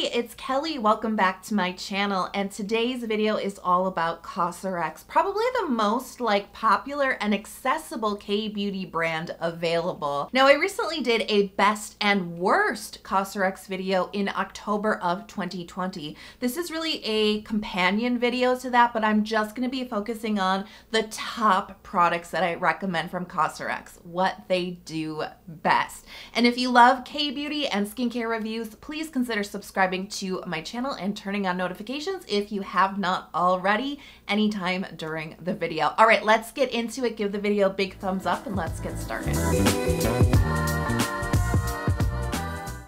Hey, it's Kelly. Welcome back to my channel, and today's video is all about Cosrx, probably the most popular and accessible K-beauty brand available. Now, I recently did a best and worst Cosrx video in October of 2020. This is really a companion video to that, but I'm just going to be focusing on the top products that I recommend from Cosrx, what they do best. And if you love K-beauty and skincare reviews, please consider subscribing to my channel and turning on notifications if you have not already anytime during the video. All right, let's get into it. Give the video a big thumbs up and let's get started.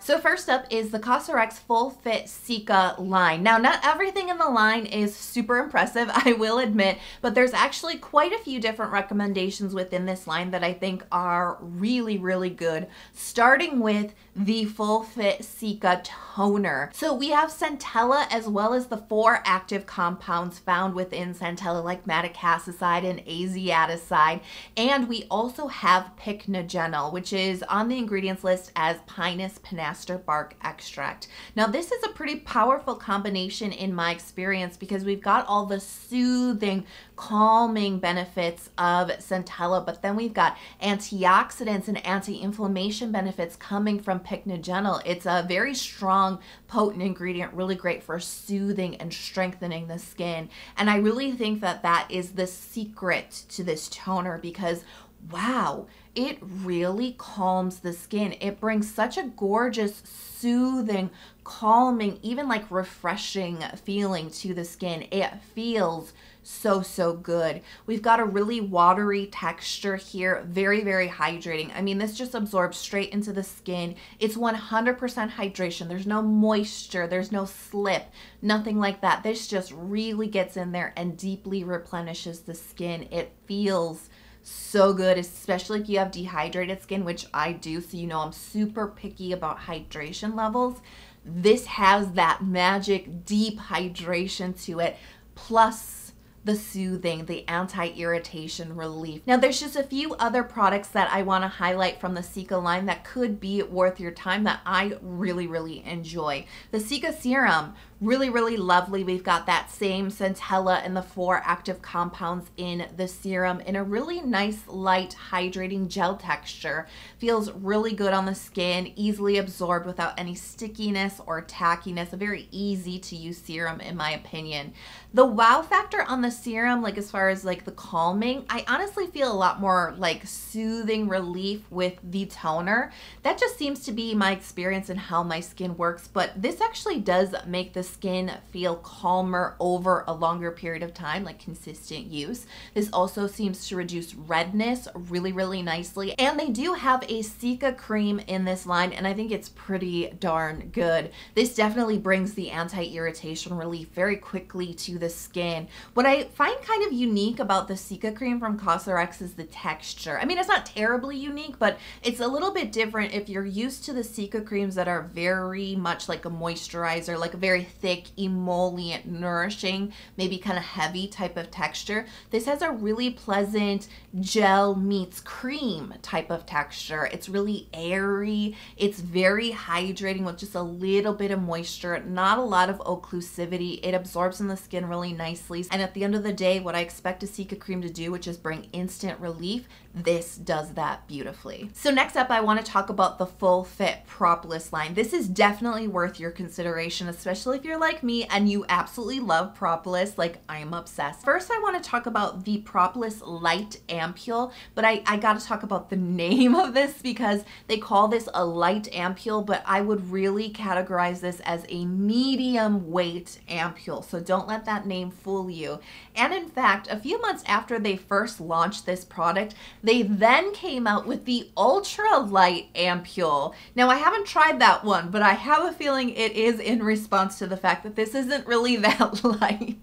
So first up is the Cosrx Full Fit Cica line. Now, not everything in the line is super impressive, I will admit, but there's actually quite a few different recommendations within this line that I think are really, really good, starting with the Full Fit Cica Toner. So we have Centella as well as the 4 active compounds found within Centella, like Madecassoside and Asiaticide, and we also have pycnogenol, which is on the ingredients list as Pinus pinaster bark extract. Now, this is a pretty powerful combination in my experience because we've got all the soothing, calming benefits of Centella, but then we've got antioxidants and anti-inflammation benefits coming from pycnogenol. It's a very strong, potent ingredient, really great for soothing and strengthening the skin. And I really think that that is the secret to this toner because, wow, it really calms the skin. It brings such a gorgeous, soothing, calming, even refreshing feeling to the skin. It feels so, so good. We've got a really watery texture here. Very, very hydrating. I mean, this just absorbs straight into the skin. It's 100% hydration. There's no moisture. There's no slip. Nothing like that. This just really gets in there and deeply replenishes the skin. It feels so good, especially if you have dehydrated skin, which I do, so you know I'm super picky about hydration levels. This has that magic deep hydration to it, plus the soothing, the anti-irritation relief. Now, there's just a few other products that I want to highlight from the Cica line that could be worth your time that I really, really enjoy. The Cica Serum, really, really lovely. We've got that same Centella and the 4 active compounds in the serum in a really nice, light, hydrating gel texture. Feels really good on the skin, easily absorbed without any stickiness or tackiness. A very easy to use serum, in my opinion. The wow factor on the serum, as far as the calming, I honestly feel a lot more soothing relief with the toner. That just seems to be my experience and how my skin works, but this actually does make the skin feel calmer over a longer period of time, consistent use. This also seems to reduce redness really, really nicely. And they do have a Cica cream in this line, and I think it's pretty darn good. This definitely brings the anti-irritation relief very quickly to the skin. What I find kind of unique about the Cica cream from Cosrx is the texture. I mean, it's not terribly unique, but it's a little bit different if you're used to the Cica creams that are very much like a moisturizer, like a very thick, emollient, nourishing, maybe kind of heavy type of texture. This has a really pleasant gel meets cream type of texture. It's really airy. It's very hydrating with just a little bit of moisture, not a lot of occlusivity. It absorbs in the skin really nicely. And at the end of the day, what I expect a Cica cream to do, which is bring instant relief, this does that beautifully. So next up, I want to talk about the Full Fit Propolis line. This is definitely worth your consideration, especially if you're like me and you absolutely love propolis, I'm obsessed. First, I want to talk about the Propolis Light Ampule, but I got to talk about the name of this because they call this a light ampule, but I would really categorize this as a medium weight ampule, so don't let that name fool you. And in fact, a few months after they first launched this product, they then came out with the Ultra Light Ampule. Now, I haven't tried that one, but I have a feeling it is in response to the fact that this isn't really that light.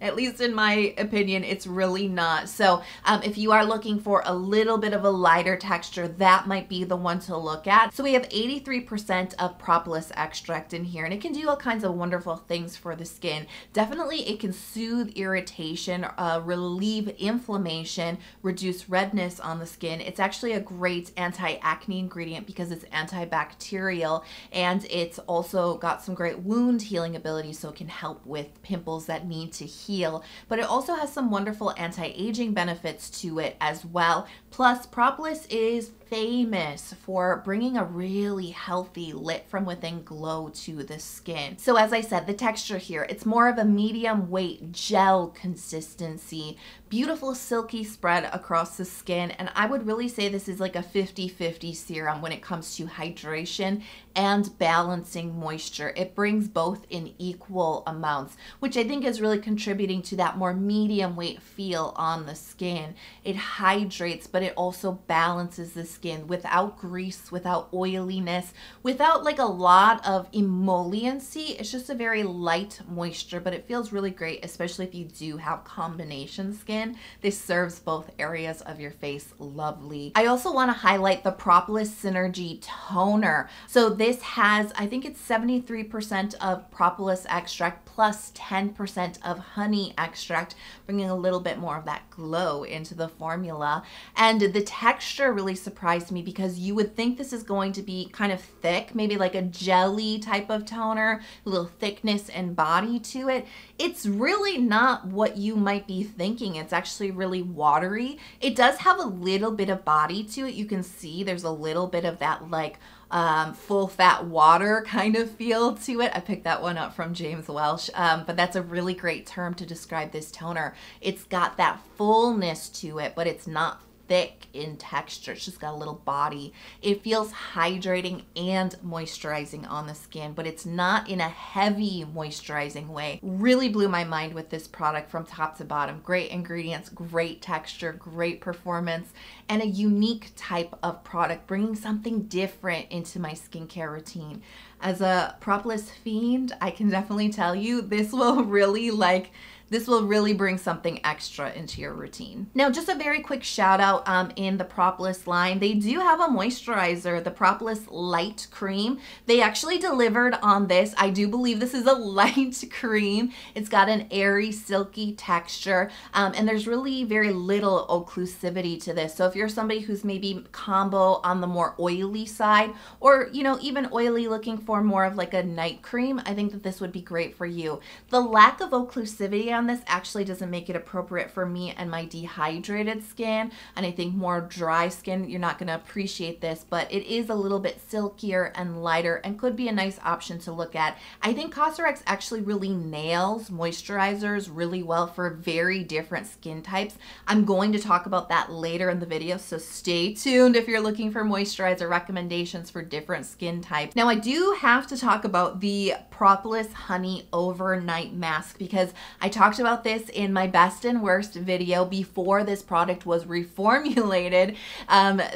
At least in my opinion, it's really not. So if you are looking for a little bit of a lighter texture, that might be the one to look at. So we have 83% of propolis extract in here, and it can do all kinds of wonderful things for the skin. Definitely, it can soothe irritation, irritation, relieve inflammation, reduce redness on the skin. It's actually a great anti-acne ingredient because it's antibacterial, and it's also got some great wound healing ability, so it can help with pimples that need to heal. But it also has some wonderful anti-aging benefits to it as well. Plus, propolis is famous for bringing a really healthy lit from within glow to the skin. So as I said, the texture here, it's more of a medium weight gel consistency, beautiful silky spread across the skin. And I would really say this is like a 50-50 serum when it comes to hydration and balancing moisture. It brings both in equal amounts, which I think is really contributing to that more medium weight feel on the skin. It hydrates, but it also balances the skin without grease, without oiliness, without like a lot of emolliency. It's just a very light moisture, but it feels really great, especially if you do have combination skin. This serves both areas of your face lovely. I also want to highlight the Propolis Synergy Toner. So this has, I think it's 73% of propolis extract plus 10% of honey extract, bringing a little bit more of that glow into the formula. And the texture really surprised me, because you would think this is going to be kind of thick, maybe like a jelly type of toner, a little thickness and body to it. It's really not what you might be thinking. It's actually really watery. It does have a little bit of body to it. You can see there's a little bit of that like full fat water kind of feel to it. I picked that one up from James Welsh, but that's a really great term to describe this toner. It's got that fullness to it, but it's not thick in texture. It's just got a little body. It feels hydrating and moisturizing on the skin, but it's not in a heavy moisturizing way. Really blew my mind with this product from top to bottom. Great ingredients, great texture, great performance, and a unique type of product, bringing something different into my skincare routine. As a propolis fiend, I can definitely tell you this will really bring something extra into your routine. Now, just a very quick shout out in the Propolis line. They do have a moisturizer, the Propolis Light Cream. They actually delivered on this. I do believe this is a light cream. It's got an airy, silky texture, and there's really very little occlusivity to this. So if you're somebody who's maybe combo on the more oily side, or you know, even oily looking for more of like a night cream, I think that this would be great for you. The lack of occlusivity on this actually doesn't make it appropriate for me and my dehydrated skin, and I think more dry skin, you're not going to appreciate this, but it is a little bit silkier and lighter and could be a nice option to look at. I think Cosrx actually really nails moisturizers really well for very different skin types. I'm going to talk about that later in the video, so stay tuned if you're looking for moisturizer recommendations for different skin types. Now, I do have to talk about the Propolis Honey Overnight Mask, because I talked about this in my best and worst video before this product was reformulated.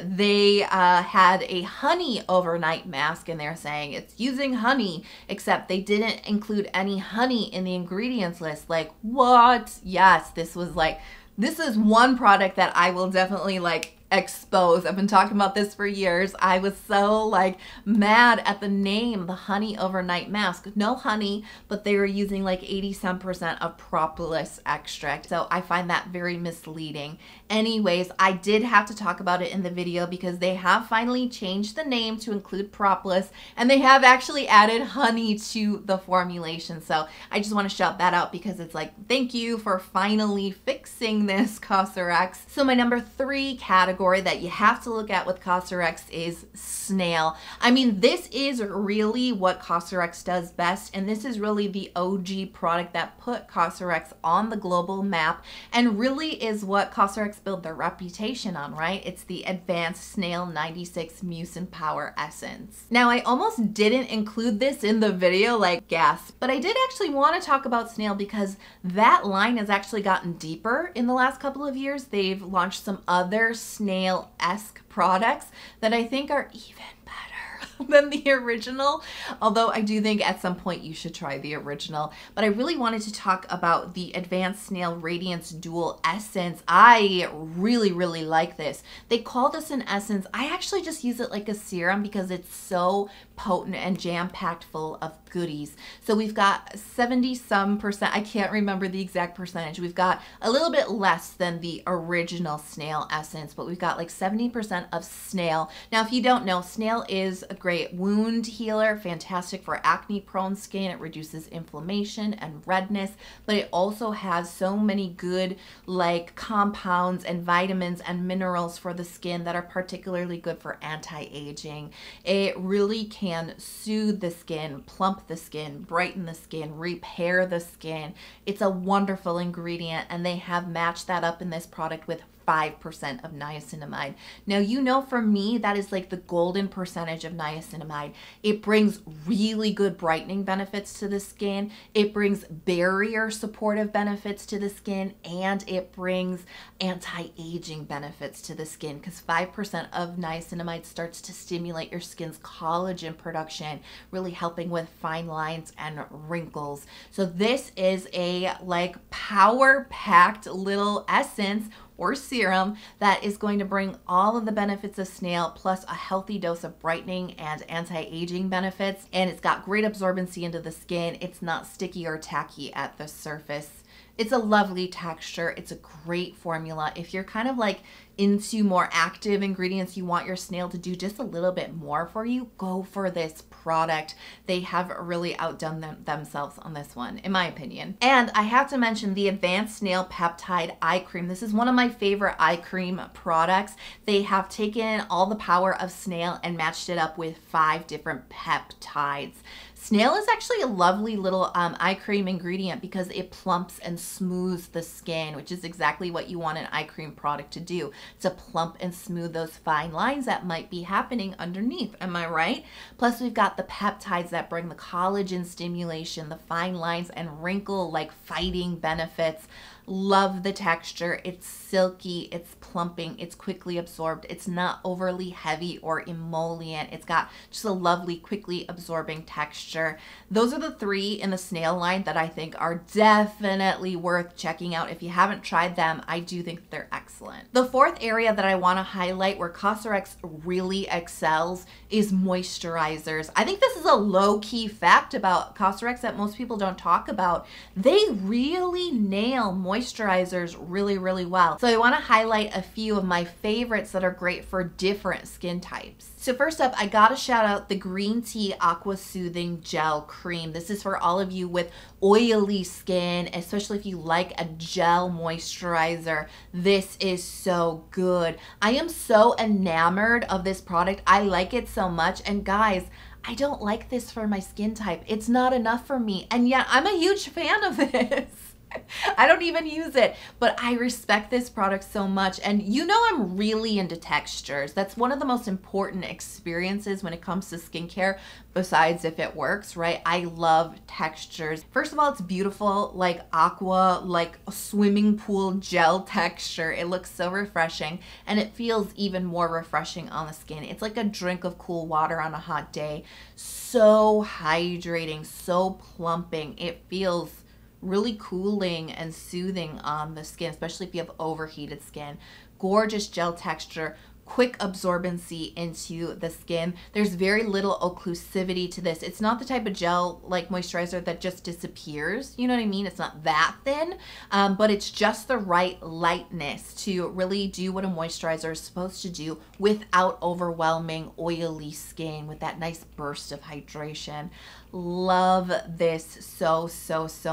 They had a honey overnight mask, and they're saying it's using honey, except they didn't include any honey in the ingredients list. Like, what? Yes, this was like, this is one product that I will definitely like exposed. I've been talking about this for years. I was so like mad at the name, the honey overnight mask. No honey, but they were using like 80-some% of propolis extract. So I find that very misleading. Anyways, I did have to talk about it in the video because they have finally changed the name to include propolis, and they have actually added honey to the formulation. So I just want to shout that out because it's like, thank you for finally fixing this, Cosrx. So my number 3 category that you have to look at with Cosrx is snail. I mean, this is really what Cosrx does best, and this is really the OG product that put Cosrx on the global map and really is what Cosrx built their reputation on, right? It's the Advanced Snail 96 Mucin Power Essence. Now, I almost didn't include this in the video, like gasp, but I did actually want to talk about snail because that line has actually gotten deeper in the last couple of years. They've launched some other snail-esque products that I think are even better than the original, although I do think at some point you should try the original. But I really wanted to talk about the Advanced Snail Radiance Dual Essence. I really like this. They call this an essence. I actually just use it like a serum because it's so potent and jam-packed full of goodies. So we've got 70-some percent, I can't remember the exact percentage, we've got a little bit less than the original snail essence, but we've got like 70% of snail. Now if you don't know, snail is a great wound healer, fantastic for acne prone skin, it reduces inflammation and redness, but it also has so many good like compounds and vitamins and minerals for the skin that are particularly good for anti-aging. It really can soothe the skin, plump the skin, brighten the skin, repair the skin. It's a wonderful ingredient, and they have matched that up in this product with 5% of niacinamide. Now, you know, for me, that is like the golden percentage of niacinamide. It brings really good brightening benefits to the skin. It brings barrier supportive benefits to the skin, and it brings anti-aging benefits to the skin, because 5% of niacinamide starts to stimulate your skin's collagen production, really helping with fine lines and wrinkles. So this is a like power-packed little essence or serum that is going to bring all of the benefits of snail plus a healthy dose of brightening and anti-aging benefits, and it's got great absorbency into the skin. It's not sticky or tacky at the surface. It's a lovely texture. It's a great formula. If you're kind of like into more active ingredients, you want your snail to do just a little bit more for you, go for this product. They have really outdone themselves on this one, in my opinion. And I have to mention the Advanced Snail Peptide Eye Cream. This is one of my favorite eye cream products. They have taken all the power of snail and matched it up with 5 different peptides. Snail is actually a lovely little eye cream ingredient because it plumps and smooths the skin, which is exactly what you want an eye cream product to do, to plump and smooth those fine lines that might be happening underneath. Am I right? Plus we've got the peptides that bring the collagen stimulation, the fine lines and wrinkle like fighting benefits. Love the texture. It's silky, it's plumping, it's quickly absorbed, it's not overly heavy or emollient. It's got just a lovely quickly absorbing texture. Those are the 3 in the snail line that I think are definitely worth checking out. If you haven't tried them, I do think they're excellent. The 4th area that I want to highlight where Cosrx really excels is moisturizers. I think this is a low-key fact about Cosrx that most people don't talk about. They really nail moisturizers really well. So I want to highlight a few of my favorites that are great for different skin types. So first up, I gotta shout out the Green Tea Aqua Soothing Gel Cream. This is for all of you with oily skin, especially if you like a gel moisturizer. This is so good. I am so enamored of this product. I like it so much, and guys, I don't like this for my skin type. It's not enough for me, and yet I'm a huge fan of this. I don't even use it, but I respect this product so much. And you know, I'm really into textures. That's one of the most important experiences when it comes to skincare, besides if it works, right? I love textures. First of all, it's beautiful, like aqua, like a swimming pool gel texture. It looks so refreshing, and it feels even more refreshing on the skin. It's like a drink of cool water on a hot day. So hydrating, so plumping. It feels really cooling and soothing on the skin, especially if you have overheated skin. Gorgeous gel texture, quick absorbency into the skin. There's very little occlusivity to this. It's not the type of gel like moisturizer that just disappears, you know what I mean? It's not that thin, but it's just the right lightness to really do what a moisturizer is supposed to do without overwhelming oily skin, with that nice burst of hydration. Love this so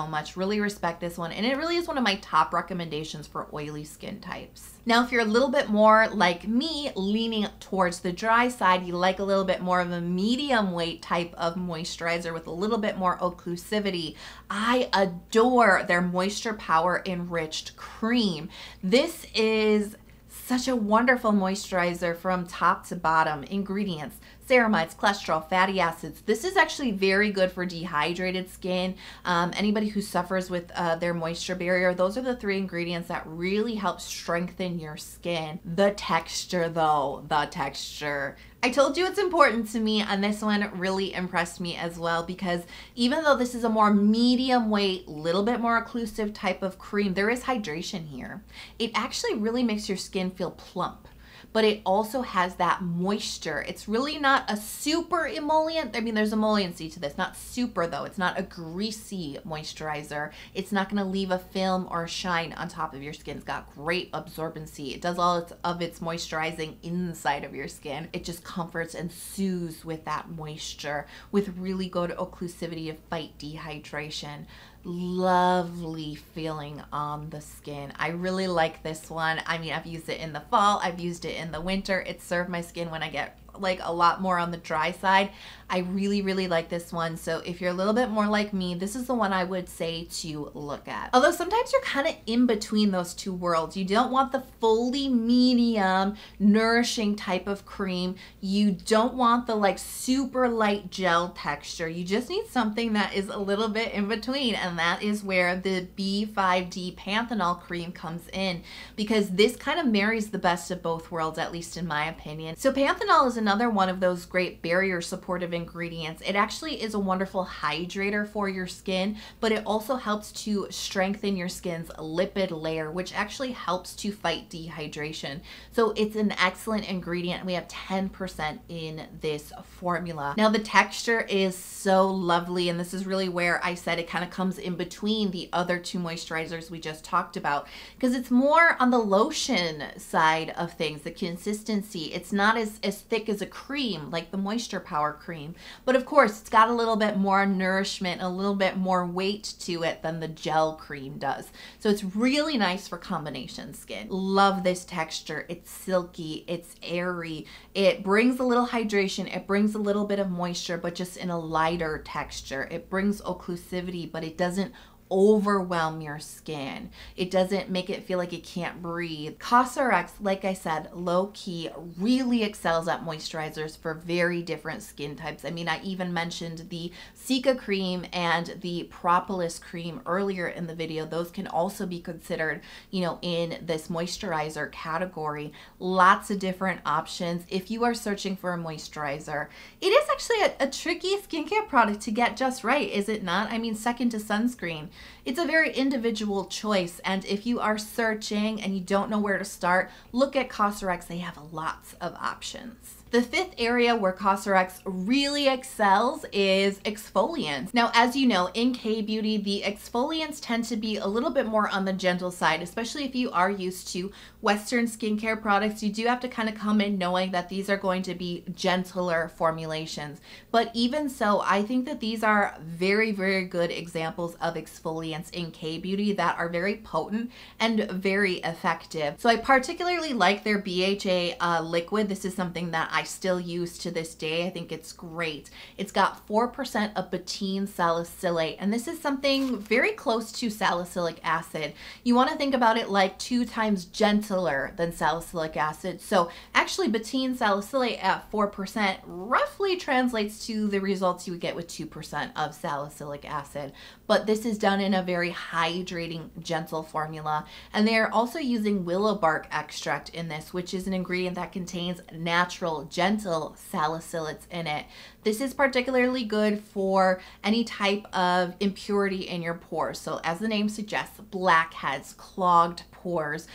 much. Really respect this one, and it really is one of my top recommendations for oily skin types. Now, if you're a little bit more like me, leaning towards the dry side, you like a little bit more of a medium weight type of moisturizer with a little bit more occlusivity, I adore their Moisture Power Enriched Cream. This is such a wonderful moisturizer from top to bottom. Ingredients: ceramides, cholesterol, fatty acids. This is actually very good for dehydrated skin. Anybody who suffers with their moisture barrier, those are the 3 ingredients that really help strengthen your skin. The texture though, the texture. I told you it's important to me, and this one really impressed me as well, because even though this is a more medium weight, little bit more occlusive type of cream, there is hydration here. It actually really makes your skin feel plump. but it also has that moisture. It's really not a super emollient. I mean, there's emolliency to this, not super though. It's not a greasy moisturizer. It's not gonna leave a film or a shine on top of your skin. It's got great absorbency. It does all of its moisturizing inside of your skin. It just comforts and soothes with that moisture, with really good occlusivity to fight dehydration. Lovely feeling on the skin. I really like this one. I mean, I've used it in the fall, I've used it in the winter. It served my skin when I get like a lot more on the dry side. I really, really like this one. So if you're a little bit more like me, this is the one I would say to look at. Although sometimes you're kind of in between those two worlds. You don't want the fully medium, nourishing type of cream. You don't want the like super light gel texture. You just need something that is a little bit in between. And that is where the B5D Panthenol cream comes in, because this kind of marries the best of both worlds, at least in my opinion. So Panthenol is another one of those great barrier supportive ingredients. It actually is a wonderful hydrator for your skin, but it also helps to strengthen your skin's lipid layer, which actually helps to fight dehydration. So it's an excellent ingredient. We have 10% in this formula. Now the texture is so lovely, and this is really where I said it kind of comes in between the other two moisturizers we just talked about, because it's more on the lotion side of things, the consistency. It's not as thick as a cream, like the Moisture Power cream. But of course, it's got a little bit more nourishment, a little bit more weight to it than the gel cream does. So it's really nice for combination skin. Love this texture. It's silky, it's airy. It brings a little hydration, it brings a little bit of moisture, but just in a lighter texture. It brings occlusivity, but it doesn't overwhelm your skin. It doesn't make it feel like it can't breathe. Cosrx, like I said, low-key really excels at moisturizers for very different skin types. I mean, I even mentioned the Cica cream and the Propolis cream earlier in the video. Those can also be considered, you know, in this moisturizer category. Lots of different options if you are searching for a moisturizer. It is actually a tricky skincare product to get just right, is it not? I mean, second to sunscreen. It's a very individual choice, and if you are searching and you don't know where to start, look at Cosrx. They have lots of options. The fifth area where Cosrx really excels is exfoliants. Now, as you know, in K-beauty, the exfoliants tend to be a little bit more on the gentle side, especially if you are used to Western skincare products. You do have to kind of come in knowing that these are going to be gentler formulations. But even so, I think that these are very, very good examples of exfoliants in K-beauty that are very potent and very effective. So I particularly like their BHA liquid. This is something that I still use to this day. I think it's great. It's got 4% of betaine salicylate, and this is something very close to salicylic acid. You want to think about it like 2 times gentler than salicylic acid. So actually betaine salicylate at 4% roughly translates to the results you would get with 2% of salicylic acid. But this is done in a very hydrating, gentle formula. And they're also using willow bark extract in this, which is an ingredient that contains natural, gentle salicylates in it. This is particularly good for any type of impurity in your pores. So as the name suggests, blackheads, clogged pores,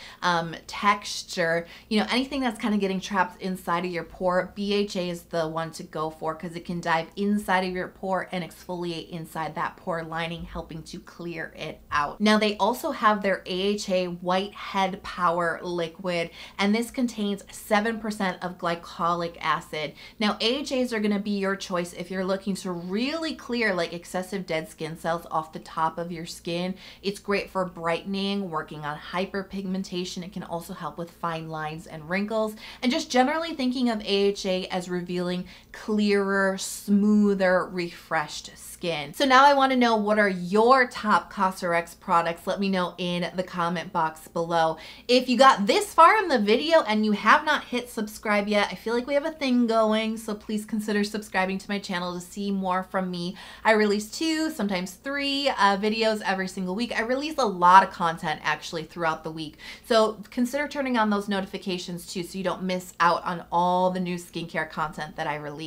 texture, you know, anything that's kind of getting trapped inside of your pore, BHA is the one to go for, because it can dive inside of your pore and exfoliate inside that pore lining, helping to clear it out. Now they also have their AHA Whitehead Power liquid, and this contains 7% of glycolic acid. Now AHAs are going to be your choice if you're looking to really clear like excessive dead skin cells off the top of your skin. It's great for brightening, working on hyperpigmentation. It can also help with fine lines and wrinkles, and just generally thinking of AHA as revealing clearer, smoother, refreshed skin. So now I want to know, what are your top Cosrx products? Let me know in the comment box below. If you got this far in the video and you have not hit subscribe yet, I feel like we have a thing going, so please consider subscribing to my channel to see more from me. I release 2, sometimes 3 videos every single week. I release a lot of content actually throughout the week, so consider turning on those notifications too, so you don't miss out on all the new skincare content that I release.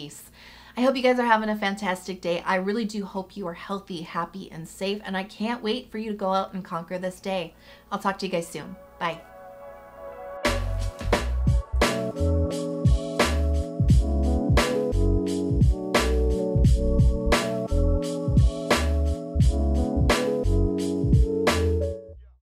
I hope you guys are having a fantastic day. I really do hope you are healthy, happy, and safe, and I can't wait for you to go out and conquer this day. I'll talk to you guys soon. Bye.